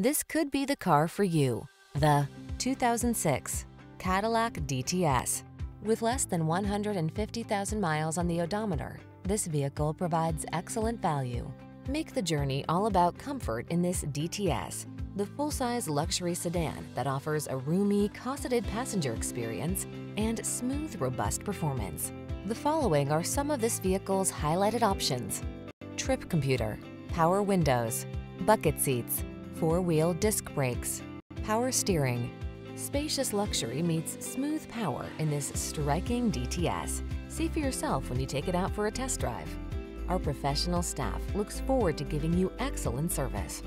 This could be the car for you. The 2006 Cadillac DTS. With less than 150,000 miles on the odometer, this vehicle provides excellent value. Make the journey all about comfort in this DTS, the full-size luxury sedan that offers a roomy, cosseted passenger experience and smooth, robust performance. The following are some of this vehicle's highlighted options: trip computer, power windows, bucket seats, four-wheel disc brakes, power steering. Spacious luxury meets smooth power in this striking DTS. See for yourself when you take it out for a test drive. Our professional staff looks forward to giving you excellent service.